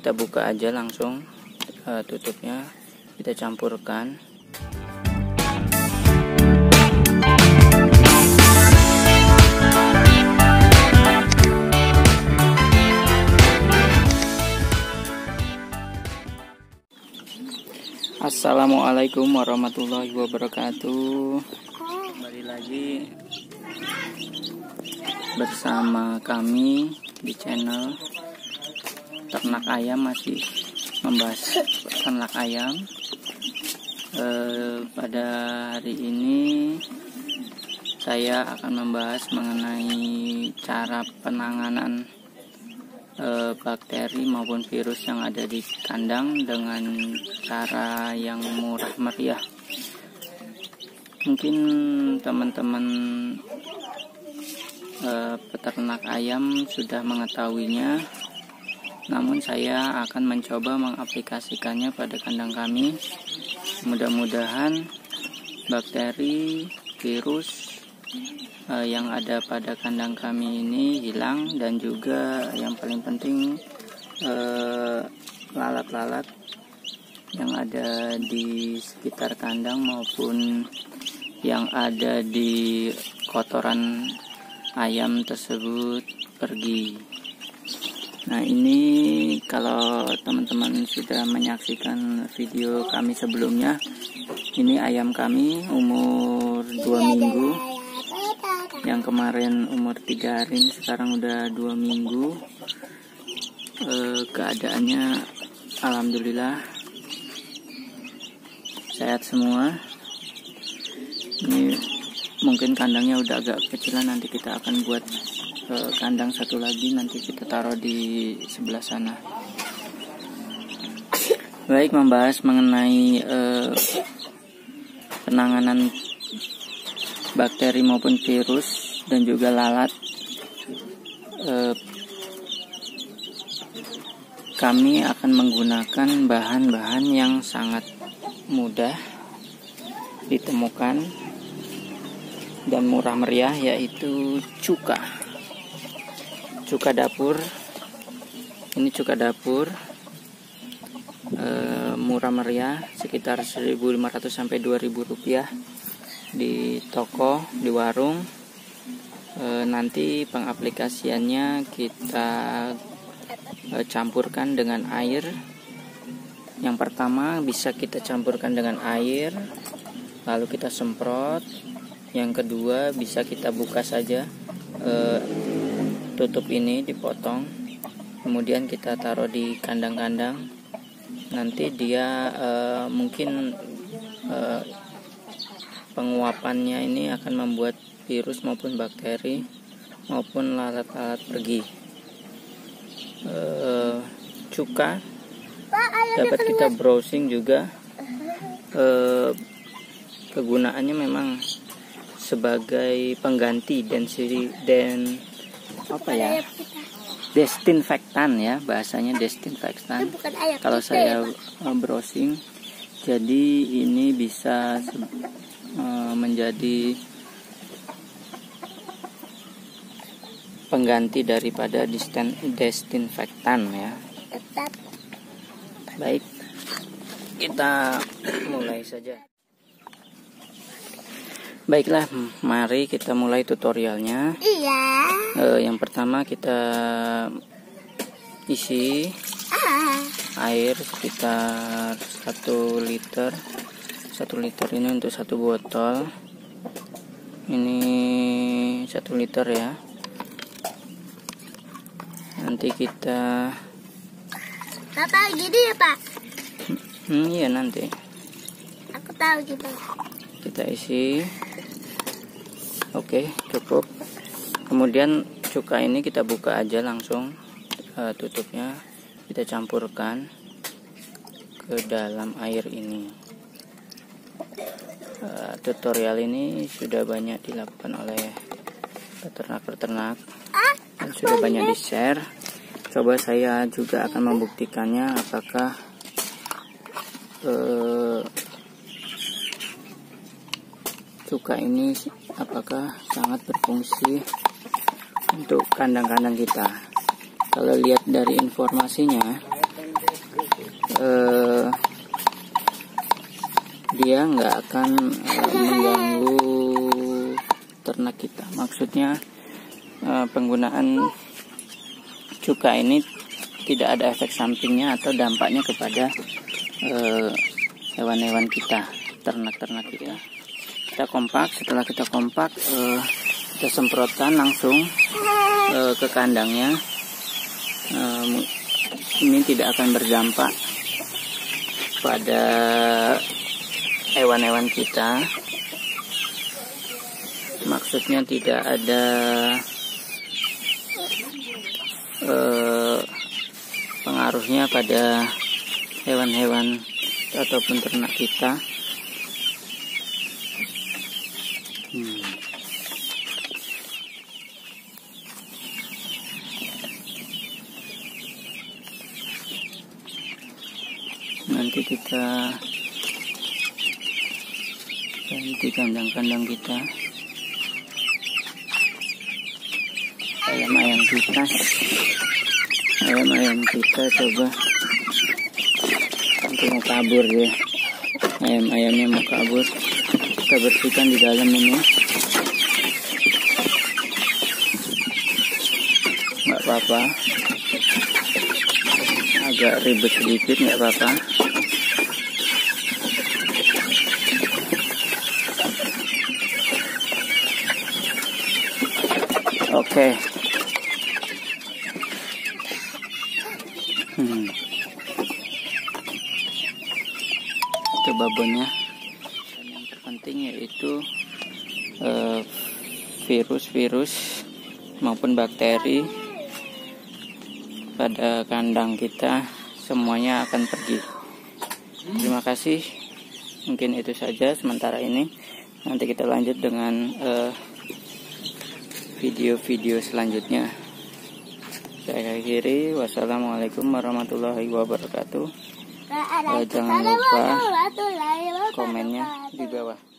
kita buka aja langsung tutupnya, kita campurkan. Assalamualaikum warahmatullahi wabarakatuh. Kembali lagi bersama kami di channel Peternak Ayam, masih membahas peternak ayam. Pada hari ini saya akan membahas mengenai cara penanganan bakteri maupun virus yang ada di kandang dengan cara yang murah meriah. Mungkin teman-teman peternak ayam sudah mengetahuinya, namun saya akan mencoba mengaplikasikannya pada kandang kami. Mudah-mudahan bakteri, virus yang ada pada kandang kami ini hilang, dan juga yang paling penting lalat-lalat yang ada di sekitar kandang maupun yang ada di kotoran ayam tersebut pergi. Nah, ini kalau teman-teman sudah menyaksikan video kami sebelumnya, ini ayam kami umur 2 minggu, yang kemarin umur 3 hari, sekarang udah 2 minggu. Keadaannya alhamdulillah sehat semua. Ini mungkin kandangnya udah agak kecilan, nanti kita akan buat kandang satu lagi, nanti kita taruh di sebelah sana. Baik, membahas mengenai penanganan bakteri maupun virus dan juga lalat, kami akan menggunakan bahan-bahan yang sangat mudah ditemukan dan murah meriah, yaitu cuka dapur. Ini cuka dapur murah meriah, sekitar 1.500 sampai 2.000 rupiah di toko, di warung. Nanti pengaplikasiannya kita campurkan dengan air. Yang pertama bisa kita campurkan dengan air, lalu kita semprot. Yang kedua bisa kita buka saja tutup ini, dipotong, kemudian kita taruh di kandang-kandang. Nanti dia mungkin penguapannya ini akan membuat virus maupun bakteri maupun lalat-lalat pergi. Cuka dapat kita browsing juga. Kegunaannya memang sebagai pengganti desinfektan ya, bahasanya desinfektan. Kalau saya browsing, jadi ini bisa menjadi pengganti daripada desinfektan ya. Baik, kita mulai saja. Baiklah, mari kita mulai tutorialnya. Iya. Yang pertama kita isi air sekitar 1 liter. 1 liter ini untuk 1 botol. Ini 1 liter ya. Nanti kita tahu gitu ya Pak. Iya, nanti aku tahu gitu. Kita isi. Oke, cukup. Kemudian cuka ini kita buka aja langsung tutupnya, kita campurkan ke dalam air ini. Tutorial ini sudah banyak dilakukan oleh peternak-peternak dan sudah banyak di-share. Coba saya juga akan membuktikannya apakah cuka ini apakah sangat berfungsi untuk kandang-kandang kita. Kalau lihat dari informasinya, dia nggak akan mengganggu ternak kita. Maksudnya penggunaan cuka ini tidak ada efek sampingnya atau dampaknya kepada hewan-hewan kita, ternak-ternak kita. Kita kompak, setelah kita kompak kita semprotkan langsung ke kandangnya. Ini tidak akan berdampak pada hewan-hewan kita, maksudnya tidak ada pengaruhnya pada hewan-hewan ataupun ternak kita. Nanti kita ganti kandang-kandang kita, ayam-ayam kita coba, nanti mau kabur ya, ayam-ayamnya mau kabur. Kita bersihkan di dalam ini, nggak apa-apa, agak ribet sedikit nggak apa-apa. Oke. Itu babonnya. Dan yang terpenting yaitu virus-virus maupun bakteri pada kandang kita semuanya akan pergi. Terima kasih. Mungkin itu saja sementara ini. Nanti kita lanjut dengan video-video selanjutnya. Saya akhiri, wassalamualaikum warahmatullahi wabarakatuh. Jangan lupa komennya di bawah.